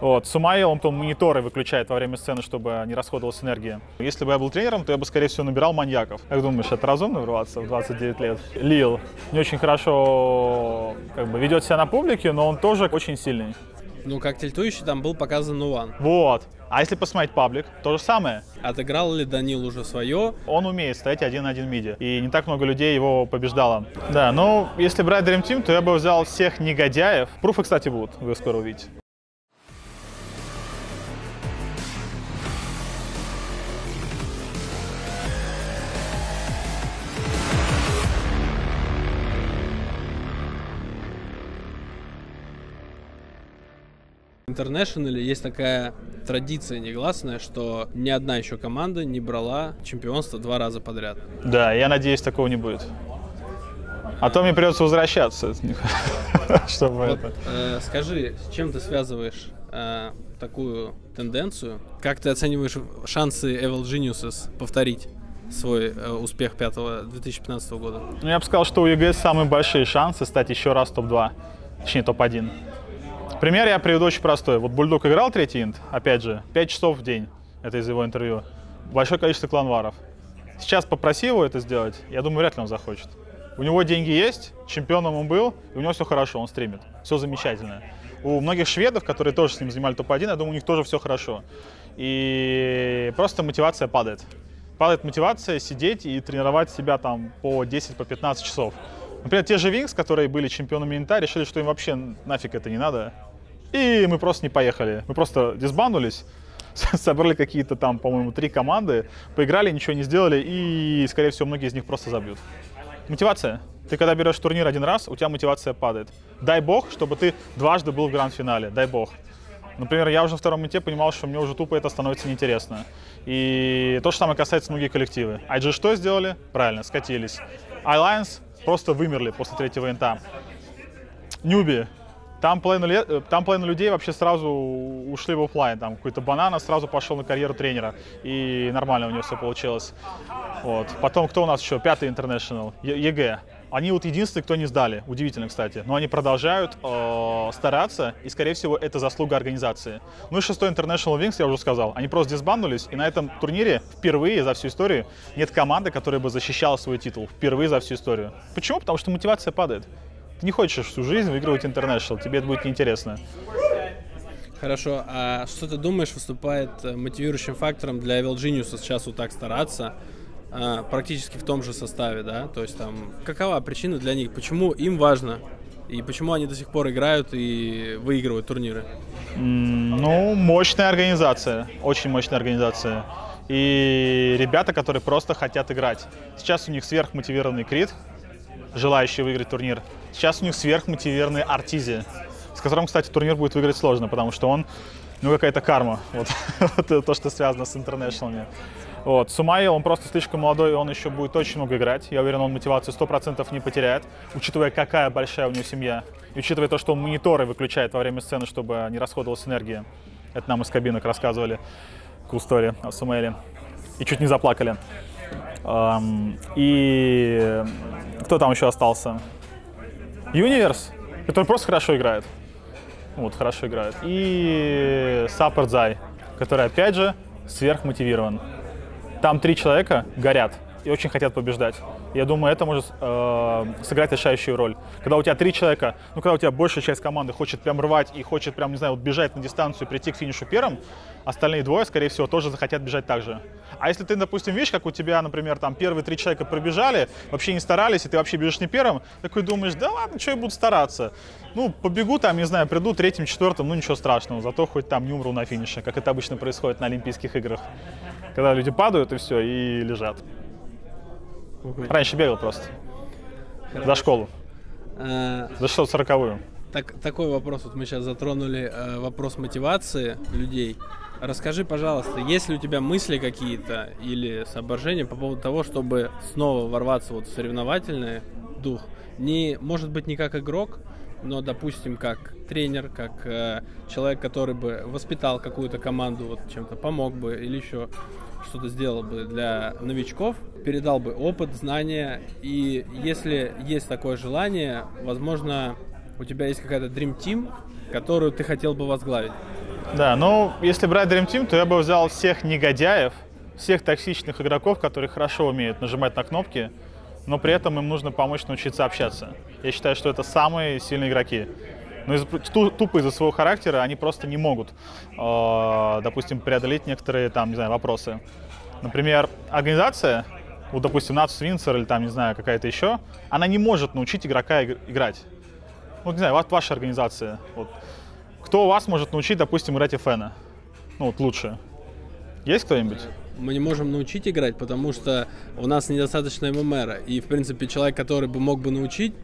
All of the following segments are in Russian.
Вот, SumaiL, он потом мониторы выключает во время сцены, чтобы не расходовалась энергия. Если бы я был тренером, то я бы, скорее всего, набирал маньяков. Как думаешь, это разумно врываться в 29 лет? Лил не очень хорошо как бы ведет себя на публике, но он тоже очень сильный. Ну, как тильтующий там был показан NoOne. Вот. А если посмотреть паблик, то же самое. Отыграл ли Данил уже свое? Он умеет стоять один на один миди, и не так много людей его побеждало. Да, ну, если брать Dream Team, то я бы взял всех негодяев. Пруфы, кстати, будут, вы скоро увидите. В International есть такая традиция негласная, что ни одна еще команда не брала чемпионство 2 раза подряд. Да, я надеюсь, такого не будет. А то мне придется возвращаться. Скажи, с чем ты связываешь такую тенденцию? Как ты оцениваешь шансы Evil Genius повторить свой успех 2015 года? Я бы сказал, что у EGS самые большие шансы стать еще раз топ-2, точнее топ-1. Пример я приведу очень простой. Вот Бульдог играл 3-й инт, опять же, 5 часов в день, это из его интервью, большое количество кланваров. Сейчас попроси его это сделать, я думаю, вряд ли он захочет. У него деньги есть, чемпионом он был, и у него все хорошо, он стримит, все замечательно. У многих шведов, которые тоже с ним занимали топ-1, я думаю, у них тоже все хорошо. И просто мотивация падает. Падает мотивация сидеть и тренировать себя там по 10-15 часов. Например, те же Wings, которые были чемпионами инта, решили, что им вообще нафиг это не надо. И мы просто не поехали. Мы просто дисбанулись, собрали какие-то там, по-моему, 3 команды, поиграли, ничего не сделали, и, скорее всего, многие из них просто забьют. Мотивация. Ты когда берешь турнир 1 раз, у тебя мотивация падает. Дай бог, чтобы ты 2-дважды был в гранд-финале. Дай бог. Например, я уже на 2-м инте понимал, что мне уже тупо это становится неинтересно. И то же самое касается многих коллективы. IG что сделали? Правильно, скатились. Alliance просто вымерли после 3-го инта. Newbee. Там половина людей вообще сразу ушли в офлайн. Там какой-то банан сразу пошел на карьеру тренера. И нормально у него все получилось. Вот. Потом кто у нас еще? 5-й International. ЕГЭ. Они вот единственные, кто не сдали. Удивительно, кстати. Но они продолжают стараться. И, скорее всего, это заслуга организации. Ну и 6-й International Wings, я уже сказал. Они просто дисбанднулись. И на этом турнире впервые за всю историю нет команды, которая бы защищала свой титул. Впервые за всю историю. Почему? Потому что мотивация падает. Ты не хочешь всю жизнь выигрывать International, тебе это будет неинтересно. Хорошо, а что ты думаешь выступает мотивирующим фактором для Evil Genius сейчас вот так стараться, практически в том же составе, да? То есть там, какова причина для них, почему им важно и почему они до сих пор играют и выигрывают турниры? Ну, мощная организация, очень мощная организация. И ребята, которые просто хотят играть. Сейчас у них сверхмотивированный Cr1t, желающие выиграть турнир. Сейчас у них сверхмотивированный Arteezy, с которым, кстати, турнир будет выиграть сложно, потому что он, ну, какая-то карма, вот, то, что связано с International. Вот, SumaiL, он просто слишком молодой, и он еще будет очень много играть. Я уверен, он мотивацию 100% не потеряет, учитывая, какая большая у него семья, и учитывая то, что он мониторы выключает во время сцены, чтобы не расходовалась энергия. Это нам из кабинок рассказывали, cool story о SumaiL, и чуть не заплакали. И кто там еще остался? UNiVeRsE, который просто хорошо играет. Вот, хорошо играет. И Саппорт Зай, который, опять же, сверхмотивирован. Там 3 человека горят и очень хотят побеждать. Я думаю, это может сыграть решающую роль. Когда у тебя 3 человека, ну, когда у тебя большая часть команды хочет прям рвать и хочет прям, не знаю, вот бежать на дистанцию и прийти к финишу первым, остальные 2, скорее всего, тоже захотят бежать так же. А если ты, допустим, видишь, как у тебя, например, там первые 3 человека пробежали, вообще не старались, и ты вообще бежишь не первым, такой думаешь, да ладно, что я буду стараться? Ну, побегу там, не знаю, приду 3-м, 4-м, ну, ничего страшного, зато хоть там не умру на финише, как это обычно происходит на Олимпийских играх, когда люди падают и все, и лежат. Раньше бегал просто. Хорошо. За школу. За 640-ю. Такой вопрос, вот мы сейчас затронули вопрос мотивации людей. Расскажи, пожалуйста, есть ли у тебя мысли какие-то или соображения по поводу того, чтобы снова ворваться вот в соревновательный дух? Не, может быть, не как игрок, но, допустим, как тренер, как человек, который бы воспитал какую-то команду, вот чем-то помог бы или еще что-то сделал бы для новичков, передал бы опыт, знания. И если есть такое желание, возможно, у тебя есть какая-то Dream Team, которую ты хотел бы возглавить. Да, ну, если брать Dream Team, то я бы взял всех негодяев, всех токсичных игроков, которые хорошо умеют нажимать на кнопки, но при этом им нужно помочь научиться общаться. Я считаю, что это самые сильные игроки. Но тупо из-за своего характера они просто не могут, допустим, преодолеть некоторые, там, не знаю, вопросы. Например, организация, вот, допустим, Natus Vincere или там, не знаю, какая-то еще, она не может научить игрока играть. Вот, не знаю, вот ваша организация. Вот. Кто вас может научить, допустим, играть FN? Ну, вот лучше. Есть кто-нибудь? Мы не можем научить играть, потому что у нас недостаточно ММРа. И, в принципе, человек, который бы мог бы научить,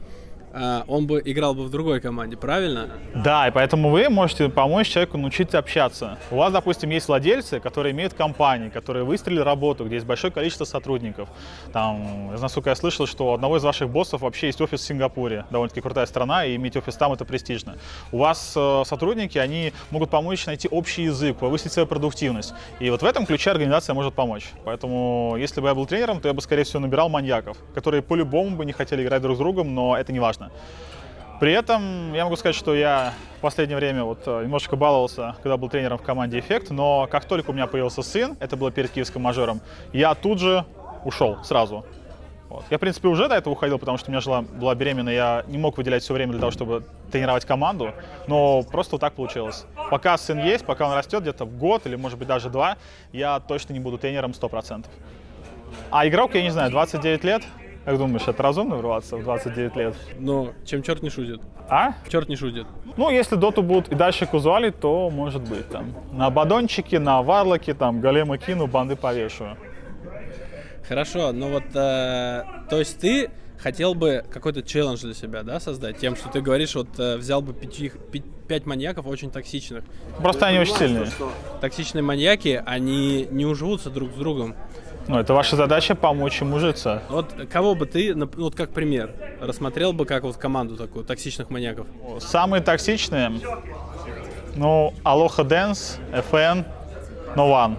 он бы играл бы в другой команде, правильно? Да, и поэтому вы можете помочь человеку научиться общаться. У вас, допустим, есть владельцы, которые имеют компании, которые выстроили работу, где есть большое количество сотрудников. Там, насколько я слышал, что у одного из ваших боссов вообще есть офис в Сингапуре. Довольно-таки крутая страна, и иметь офис там — это престижно. У вас сотрудники, они могут помочь найти общий язык, повысить свою продуктивность. И вот в этом ключе организация может помочь. Поэтому, если бы я был тренером, то я бы, скорее всего, набирал маньяков, которые по-любому бы не хотели играть друг с другом, но это не важно. При этом я могу сказать, что я в последнее время вот немножечко баловался, когда был тренером в команде «Эффект», но как только у меня появился сын, это было перед киевским мажором, я тут же ушел сразу. Вот. Я, в принципе, уже до этого уходил, потому что у меня жила, была беременная, я не мог выделять все время для того, чтобы тренировать команду, но просто вот так получилось. Пока сын есть, пока он растет, где-то в год или, может быть, даже два, я точно не буду тренером 100%. А игрок, я не знаю, 29 лет. Как думаешь, это разумно врываться в 29 лет? Но чем черт не шутит. А? Черт не шутит. Ну, если доту будут и дальше казуалить, то может быть там. На бадончики, на варлоки, там, голема кину, банды повешу. Хорошо, ну вот, то есть ты хотел бы какой-то челлендж для себя, да, создать? Тем, что ты говоришь, вот взял бы 5 маньяков очень токсичных. Просто они очень сильные. Токсичные маньяки, они не уживутся друг с другом. Ну, это ваша задача — помочь им ужиться. Вот кого бы ты, вот как пример, рассмотрел бы как вот команду такую, токсичных маньяков? Самые токсичные? Ну, AlohaDance, FN, NoOne.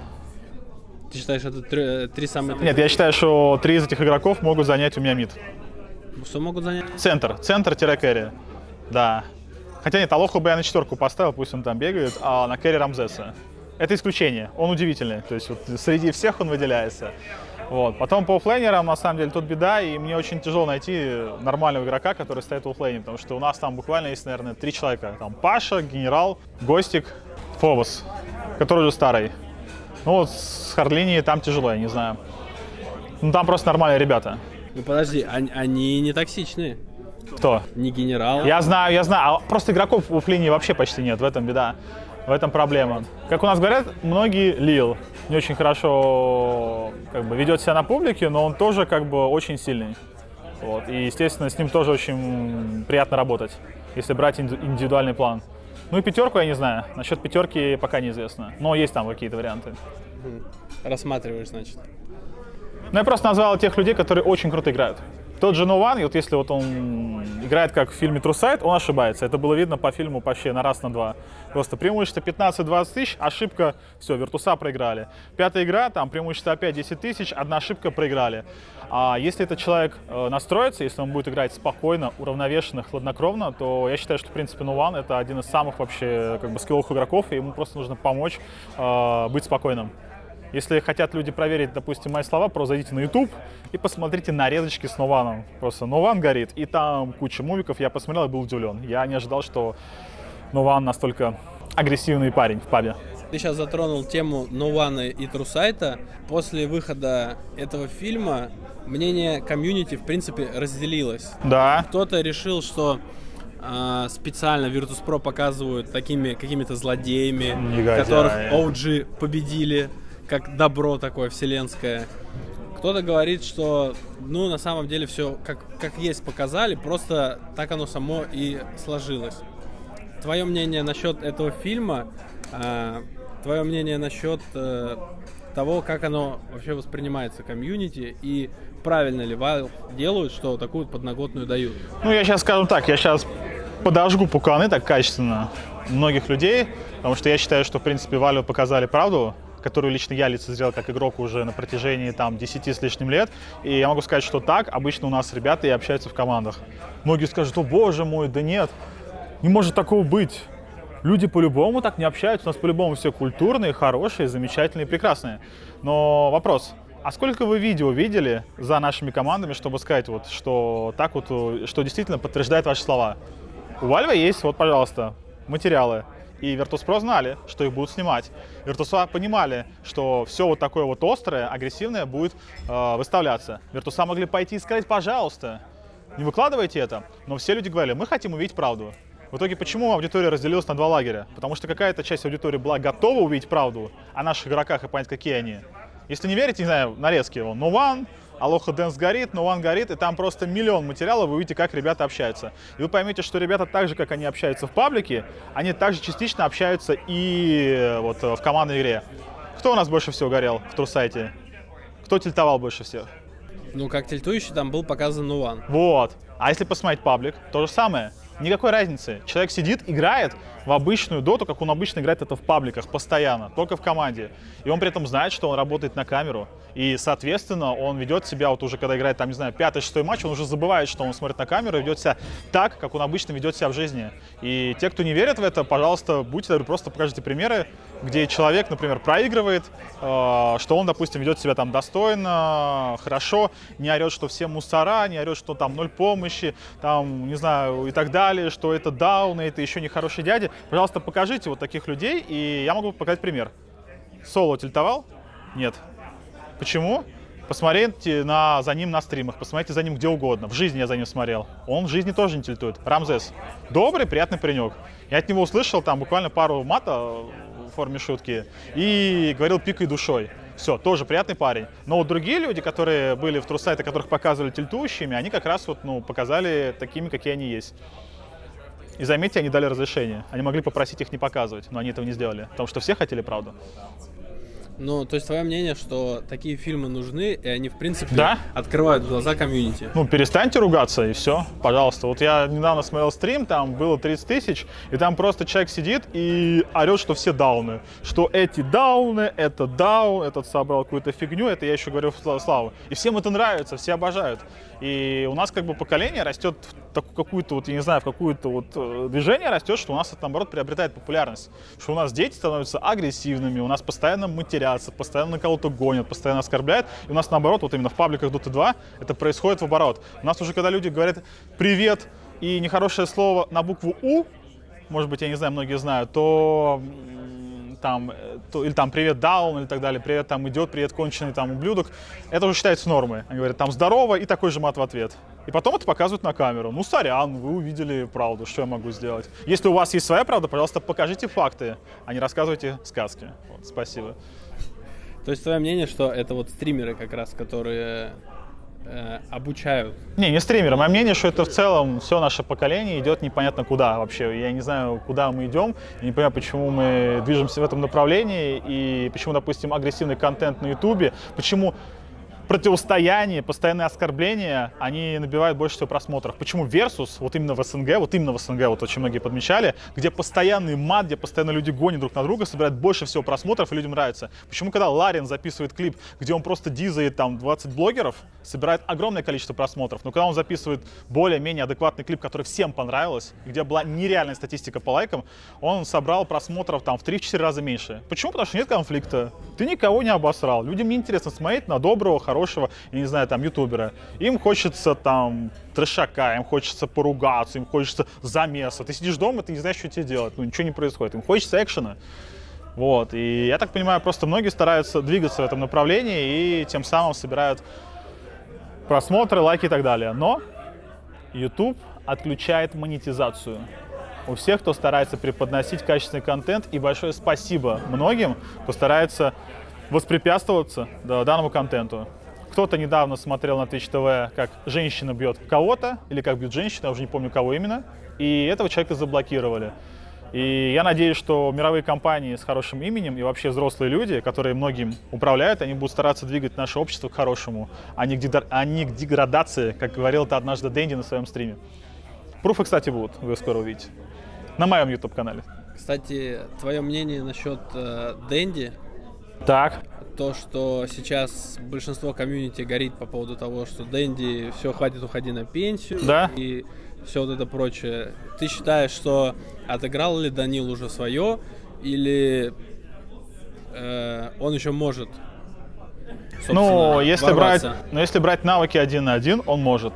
Ты считаешь, это три самые... Нет, я считаю, что три из этих игроков могут занять у меня мид. Что могут занять? Центр. Центр-керри. Да. Хотя нет, Алоху бы я на 4 поставил, пусть он там бегает, а на керри Рамзеса. Это исключение, он удивительный, то есть вот среди всех он выделяется. Вот. Потом по оффлейнерам, на самом деле, тут беда, и мне очень тяжело найти нормального игрока, который стоит в оффлейне, потому что у нас там буквально есть, наверное, 3 человека. Там Паша, Генерал, Ghostik, Фобос, который уже старый. Ну вот с хардлинии там тяжело, я не знаю. Ну там просто нормальные ребята. Ну подожди, они не токсичные? Кто? Не Генерал? Я знаю, а просто игроков в оффлейне вообще почти нет, в этом беда. В этом проблема. Как у нас говорят, многие Lil не очень хорошо как бы ведет себя на публике, но он тоже как бы очень сильный. Вот. И, естественно, с ним тоже очень приятно работать, если брать индивидуальный план. Ну и пятерку я не знаю. Насчет пятерки пока неизвестно. Но есть там какие-то варианты. Рассматриваешь, значит. Ну, я просто назвал тех людей, которые очень круто играют. Тот же NoOne, вот если вот он играет как в фильме True Sight, он ошибается. Это было видно по фильму почти на раз, на два. Просто преимущество 15-20 тысяч, ошибка, все, Виртуса проиграли. Пятая игра, там преимущество опять 10 тысяч, одна ошибка, проиграли. А если этот человек настроится, если он будет играть спокойно, уравновешенно, хладнокровно, то я считаю, что, в принципе, NoOne — это один из самых вообще как бы скилловых игроков, и ему просто нужно помочь быть спокойным. Если хотят люди проверить, допустим, мои слова, просто зайдите на YouTube и посмотрите нарезочки с NoOne. Просто NoOne горит, и там куча мувиков. Я посмотрел и был удивлен. Я не ожидал, что NoOne настолько агрессивный парень в пабе. Ты сейчас затронул тему NoOne и True Sight. После выхода этого фильма мнение комьюнити, в принципе, разделилось. Да. Кто-то решил, что... специально Virtus.pro показывают такими какими-то злодеями, негодяя, которых OG победили, как добро такое вселенское. Кто-то говорит, что ну на самом деле все как есть показали, просто так оно само и сложилось. Твое мнение насчет этого фильма, твое мнение насчет того, как оно вообще воспринимается комьюнити, и правильно ли Valve делают, что такую подноготную дают? Ну, я сейчас, скажем так, я сейчас подожгу пуканы так качественно многих людей, потому что я считаю, что, в принципе, Valve показали правду, которую лично я лицезрел как игрок уже на протяжении там 10 с лишним лет. И я могу сказать, что так обычно у нас ребята и общаются в командах. Многие скажут: о боже мой, да нет, не может такого быть. Люди по-любому так не общаются, у нас по-любому все культурные, хорошие, замечательные, прекрасные. Но вопрос, а сколько вы видео видели за нашими командами, чтобы сказать, вот, что, так вот, что действительно подтверждает ваши слова? У Valve есть, вот, пожалуйста, материалы. И Virtus.pro знали, что их будут снимать. Virtus.pro понимали, что все вот такое вот острое, агрессивное будет выставляться. Virtus.pro могли пойти и сказать, пожалуйста, не выкладывайте это. Но все люди говорили, мы хотим увидеть правду. В итоге почему аудитория разделилась на два лагеря? Потому что какая-то часть аудитории была готова увидеть правду о наших игроках и понять, какие они. Если не верите, не знаю, нарезки его. NoOne, AlohaDance горит, NoOne горит, и там просто миллион материалов, вы увидите, как ребята общаются. И вы поймете, что ребята так же, как они общаются в паблике, они также частично общаются и вот в командной игре. Кто у нас больше всего горел в True Sight? Кто тильтовал больше всех? Ну, как тильтующий, там был показан NoOne. Вот. А если посмотреть паблик, то же самое. Никакой разницы. Человек сидит, играет в обычную доту, как он обычно играет это в пабликах, постоянно, только в команде. И он при этом знает, что он работает на камеру. И, соответственно, он ведет себя, вот уже когда играет, там, не знаю, 5-6 матч, он уже забывает, что он смотрит на камеру и ведет себя так, как он обычно ведет себя в жизни. И те, кто не верит в это, пожалуйста, будьте добры, просто покажите примеры, где человек, например, проигрывает, что он, допустим, ведет себя там достойно, хорошо, не орет, что все мусора, не орет, что там ноль помощи, там, не знаю, и так далее, что это даун, это еще не хороший дядя. Пожалуйста, покажите вот таких людей, и я могу показать пример. Соло тильтовал? Нет. Почему? Посмотрите за ним на стримах, посмотрите за ним где угодно. В жизни я за ним смотрел. Он в жизни тоже не тильтует. Рамзес. Добрый, приятный паренек. Я от него услышал там буквально пару мата в форме шутки и говорил пикой душой. Все, тоже приятный парень. Но вот другие люди, которые были в True Sight, которых показывали тильтующими, они как раз вот, ну, показали такими, какие они есть. И заметьте, они дали разрешение. Они могли попросить их не показывать, но они этого не сделали, потому что все хотели правду. Ну, то есть твое мнение, что такие фильмы нужны, и они, в принципе, да? Открывают глаза комьюнити? Ну, перестаньте ругаться, и все, пожалуйста. Вот я недавно смотрел стрим, там было 30 тысяч, и там просто человек сидит и орет, что все дауны. Что эти дауны, это даун, этот собрал какую-то фигню, это я еще говорю в славу. И всем это нравится, все обожают. И у нас как бы поколение растет в какую-то, вот, я не знаю, в какое-то вот движение растет, что у нас это, наоборот, приобретает популярность. Что у нас дети становятся агрессивными, у нас постоянно матерятся, постоянно кого-то гонят, постоянно оскорбляют. И у нас, наоборот, вот именно в пабликах Dota 2 это происходит в оборот. У нас уже, когда люди говорят «привет» и нехорошее слово на букву «у», может быть, я не знаю, многие знают, то... или там «привет, даун», или так далее, «привет, там идет», «привет, конченый, там ублюдок». Это уже считается нормой. Они говорят, там «здорово» и такой же мат в ответ. И потом это показывают на камеру. Ну, сорян, вы увидели правду, что я могу сделать. Если у вас есть своя правда, пожалуйста, покажите факты, а не рассказывайте сказки. Вот, спасибо. То есть твое мнение, что это вот стримеры как раз, которые... обучают. Не стримеры. Мое мнение, что это в целом все наше поколение идет непонятно куда вообще. Я не знаю, куда мы идем, я не понимаю, почему мы движемся в этом направлении и почему, допустим, агрессивный контент на YouTube, почему противостояние, постоянные оскорбления, они набивают больше всего просмотров. Почему Versus, вот именно в СНГ, вот очень многие подмечали, где постоянный мат, где постоянно люди гонят друг на друга, собирают больше всего просмотров и людям нравится. Почему, когда Ларин записывает клип, где он просто дизает там 20 блогеров, собирает огромное количество просмотров, но когда он записывает более-менее адекватный клип, который всем понравилось, где была нереальная статистика по лайкам, он собрал просмотров там в 3-4 раза меньше. Почему? Потому что нет конфликта. Ты никого не обосрал. Людям неинтересно смотреть на доброго, хорошего, я не знаю, там, ютубера. Им хочется там трешака, им хочется поругаться, им хочется замеса. Ты сидишь дома, ты не знаешь, что тебе делать, ну, ничего не происходит. Им хочется экшена. Вот, и я так понимаю, просто многие стараются двигаться в этом направлении и тем самым собирают просмотры, лайки и так далее. Но YouTube отключает монетизацию у всех, кто старается преподносить качественный контент. И большое спасибо многим, кто старается воспрепятствоваться данному контенту. Кто-то недавно смотрел на Twitch.TV, как женщина бьет кого-то, или как бьет женщина, я уже не помню, кого именно, и этого человека заблокировали. И я надеюсь, что мировые компании с хорошим именем и вообще взрослые люди, которые многим управляют, они будут стараться двигать наше общество к хорошему, а не к деградации, как говорил это однажды Дэнди на своем стриме. Пруфы, кстати, будут, вы скоро увидите, на моем YouTube-канале. Кстати, твое мнение насчет Дэнди? Так. То, что сейчас большинство комьюнити горит по поводу того, что Дэнди, все, хватит, уходи на пенсию. Да. И все вот это прочее. Ты считаешь, что отыграл ли Данил уже свое, или он еще может? Ну, если брать навыки 1 на 1, он может.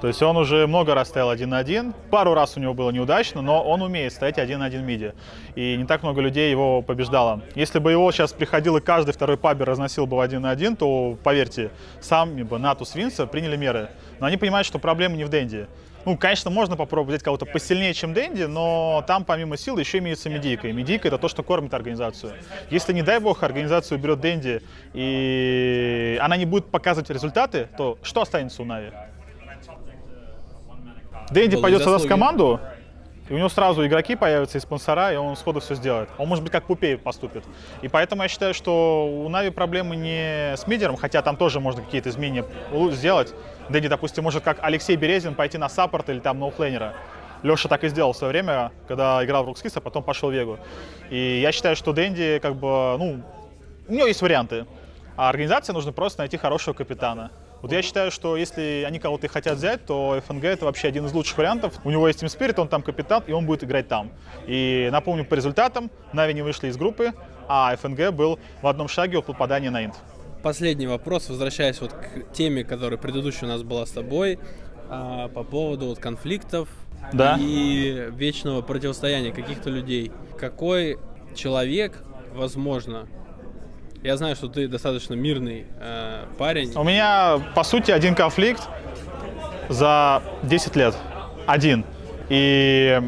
То есть он уже много раз стоял 1 на 1. Пару раз у него было неудачно, но он умеет стоять 1 на 1 миди. И не так много людей его побеждало. Если бы его сейчас приходил и каждый второй пабер разносил бы в 1 на 1, то, поверьте, сам либо Natus Vincere приняли меры. Но они понимают, что проблема не в Денди. Ну, конечно, можно попробовать взять кого-то посильнее, чем Денди, но там помимо сил еще имеется медийка. И медийка — это то, что кормит организацию. Если, не дай бог, организацию берет Денди, и она не будет показывать результаты, то что останется у Нави? Денди пойдет сюда в команду, и у него сразу игроки появятся, и спонсора, и он сходу все сделает. Он, может быть, как Pupey поступит. И поэтому я считаю, что у Нави проблемы не с мидером, хотя там тоже можно какие-то изменения сделать. Денди, допустим, может, как Алексей Березин, пойти на саппорт или там на оффлейнера. Леша так и сделал в свое время, когда играл в Рукскис, а потом пошел в Вегу. И я считаю, что Денди, как бы, ну, у него есть варианты. А организации нужно просто найти хорошего капитана. Вот я считаю, что если они кого-то хотят взять, то FNG — это вообще один из лучших вариантов. У него есть Team Spirit, он там капитан, и он будет играть там. И напомню по результатам, Нави не вышли из группы, а FNG был в одном шаге от попадания на инт. Последний вопрос, возвращаясь вот к теме, которая предыдущая у нас была с тобой, по поводу вот конфликтов, да, и вечного противостояния каких-то людей. Какой человек, возможно... Я знаю, что ты достаточно мирный парень. У меня, по сути, один конфликт за 10 лет. Один. И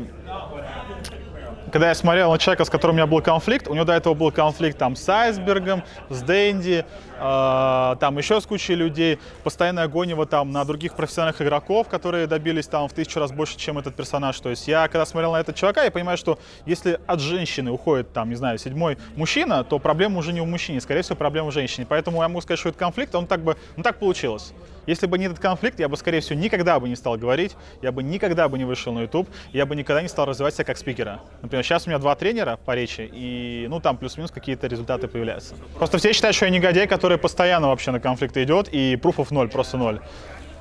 когда я смотрел на человека, с которым у меня был конфликт, у него до этого был конфликт там с Айсбергом, с Денди, там еще с кучей людей, постоянное гонево там на других профессиональных игроков, которые добились там в 1000 раз больше, чем этот персонаж. То есть я, когда смотрел на этого чувака, я понимаю, что если от женщины уходит там, не знаю, 7-й мужчина, то проблема уже не у мужчины, скорее всего, проблема в женщине. Поэтому я могу сказать, что этот конфликт, он так получилось. Если бы не этот конфликт, я бы, скорее всего, никогда бы не стал говорить, я бы никогда бы не вышел на YouTube, я бы никогда не стал развивать себя как спикера. Например, сейчас у меня 2 тренера по речи, и ну там плюс-минус какие-то результаты появляются. Просто все считают, что я негодяй, который постоянно вообще на конфликты идет, и пруфов 0, просто 0.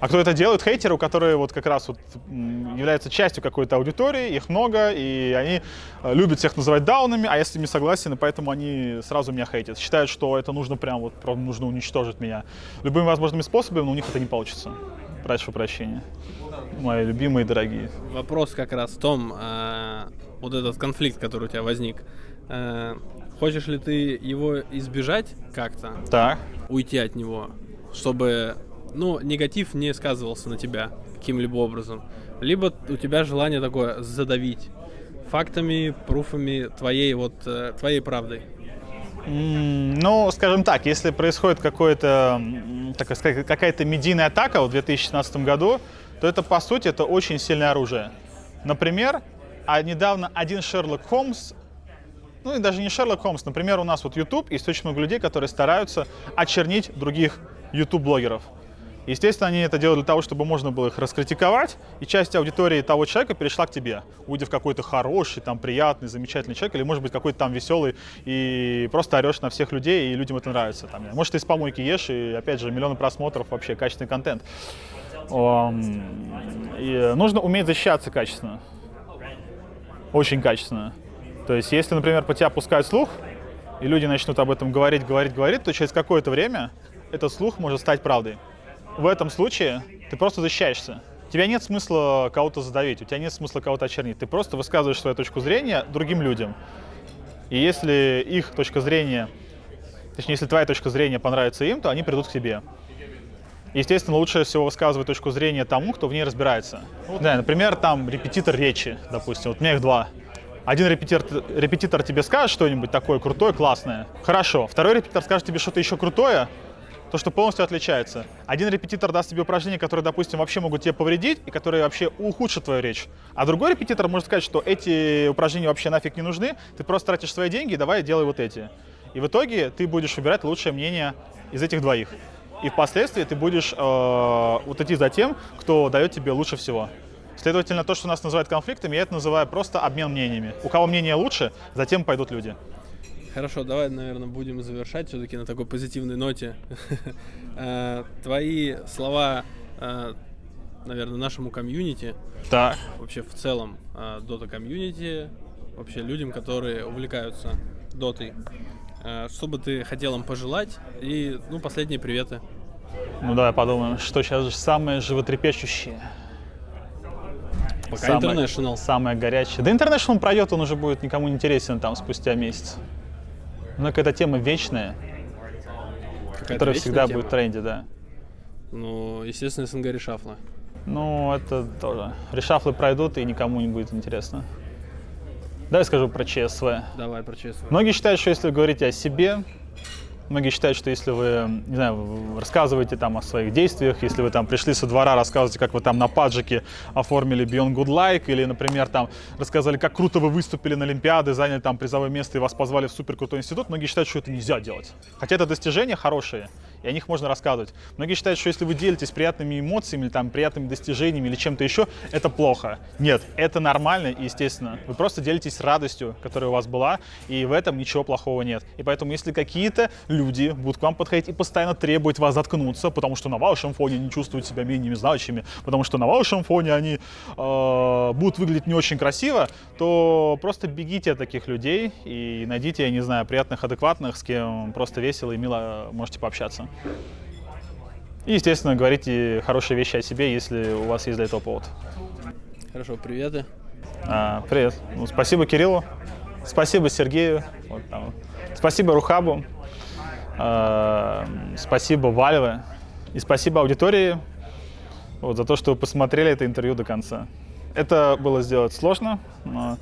А кто это делает? Хейтеры, которые вот как раз вот являются частью какой-то аудитории, их много, и они любят всех называть даунами, а если не согласен, поэтому они сразу меня хейтят. Считают, что это нужно прям вот, нужно уничтожить меня любыми возможными способами, но у них это не получится. Прошу прощения, мои любимые и дорогие. Вопрос как раз в том, вот этот конфликт, который у тебя возник, хочешь ли ты его избежать как-то? Так. Уйти от него, чтобы... ну, негатив не сказывался на тебя каким-либо образом. Либо у тебя желание такое задавить фактами, пруфами твоей вот твоей правды. Ну, скажем так, если происходит какая-то медийная атака в 2016 году, то это, по сути, это очень сильное оружие. Например, недавно один Шерлок Холмс, ну и даже не Шерлок Холмс, например, у нас вот YouTube, есть очень много людей, которые стараются очернить других YouTube-блогеров. Естественно, они это делают для того, чтобы можно было их раскритиковать, и часть аудитории того человека перешла к тебе, увидев какой-то хороший, там, приятный, замечательный человек, или, может быть, какой-то там веселый, и просто орешь на всех людей, и людям это нравится. Там, может, ты из помойки ешь, и, опять же, миллионы просмотров, вообще, качественный контент. И нужно уметь защищаться качественно. Очень качественно. То есть, если, например, по тебя пускают слух, и люди начнут об этом говорить, то через какое-то время этот слух может стать правдой. В этом случае ты просто защищаешься. У тебя нет смысла кого-то задавить, у тебя нет смысла кого-то очернить. Ты просто высказываешь свою точку зрения другим людям. И если их точка зрения, точнее, если твоя точка зрения понравится им, то они придут к тебе. Естественно, лучше всего высказывать точку зрения тому, кто в ней разбирается. Да, например, там репетитор речи, допустим. Вот у меня их 2. Один репетитор тебе скажет что-нибудь такое крутое, классное. Хорошо. Второй репетитор скажет тебе что-то еще крутое, то, что полностью отличается. Один репетитор даст тебе упражнения, которые, допустим, вообще могут тебе повредить и которые вообще ухудшат твою речь. А другой репетитор может сказать, что эти упражнения вообще нафиг не нужны, ты просто тратишь свои деньги, давай делай вот эти. И в итоге ты будешь выбирать лучшее мнение из этих двоих. И впоследствии ты будешь вот идти за тем, кто дает тебе лучше всего. Следовательно, то, что нас называют конфликтами, я это называю просто обмен мнениями. У кого мнение лучше, затем пойдут люди. Хорошо, давай, наверное, будем завершать все-таки на такой позитивной ноте. Твои слова наверное, нашему комьюнити. Да. Вообще в целом Dota комьюнити, вообще людям, которые увлекаются Дотой. Что бы ты хотел им пожелать? И, ну, последние приветы. Ну, давай подумаем, что сейчас же самое животрепещущее. Пока International. Самое горячее. Да International пройдет, он уже будет никому не интересен там спустя месяц. Но какая-то тема вечная, которая всегда будет в тренде, да. Ну, естественно, СНГ решафлы. Ну, это тоже. Решафлы пройдут, и никому не будет интересно. Давай скажу про ЧСВ. Давай про ЧСВ. Многие считают, что если вы говорите о себе, многие считают, что если вы, не знаю, рассказываете там о своих действиях, если вы там пришли со двора, рассказываете, как вы там на паджике оформили Beyond Good Like, или, например, там рассказали, как круто вы выступили на Олимпиаде, заняли там призовое место и вас позвали в супер крутой институт, многие считают, что это нельзя делать. Хотя это достижения хорошие, и о них можно рассказывать. Многие считают, что если вы делитесь приятными эмоциями, там, приятными достижениями или чем-то еще, это плохо. Нет, это нормально и естественно. Вы просто делитесь радостью, которая у вас была, и в этом ничего плохого нет. И поэтому, если какие-то люди будут к вам подходить и постоянно требовать вас заткнуться, потому что на вашем фоне они чувствуют себя менее значимыми, потому что на вашем фоне они будут выглядеть не очень красиво, то просто бегите от таких людей и найдите, я не знаю, приятных, адекватных, с кем просто весело и мило можете пообщаться. И, естественно, говорите хорошие вещи о себе, если у вас есть для этого повод. Хорошо, приветы. Привет. Ну, спасибо Кириллу, спасибо Сергею, вот там. Спасибо Рухабу, спасибо Valve и спасибо аудитории вот, за то, что вы посмотрели это интервью до конца. Это было сделать сложно, но...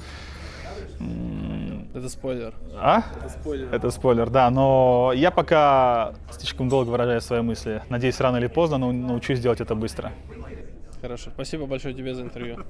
Это спойлер. А? Это спойлер. Это спойлер, да. Но я пока слишком долго выражаю свои мысли. Надеюсь, рано или поздно научусь делать это быстро. Хорошо. Спасибо большое тебе за интервью.